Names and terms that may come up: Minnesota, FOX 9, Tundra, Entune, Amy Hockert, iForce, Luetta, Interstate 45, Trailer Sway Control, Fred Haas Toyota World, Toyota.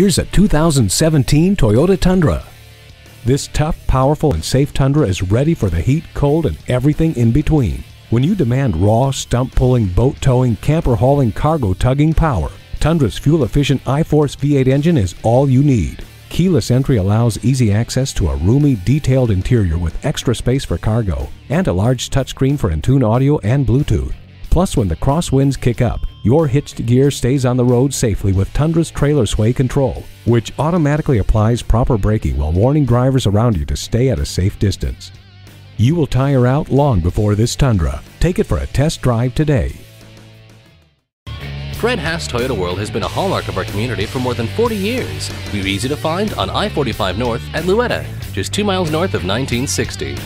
Here's a 2017 Toyota Tundra. This tough, powerful, and safe Tundra is ready for the heat, cold, and everything in between. When you demand raw, stump-pulling, boat-towing, camper-hauling, cargo-tugging power, Tundra's fuel-efficient iForce V8 engine is all you need. Keyless entry allows easy access to a roomy, detailed interior with extra space for cargo and a large touchscreen for Entune audio and Bluetooth. Plus, when the crosswinds kick up, your hitched gear stays on the road safely with Tundra's Trailer Sway Control, which automatically applies proper braking while warning drivers around you to stay at a safe distance. You will tire out long before this Tundra. Take it for a test drive today. Fred Haas Toyota World has been a hallmark of our community for more than 40 years. We're easy to find on I-45 North at Luetta, just 2 miles north of 1960.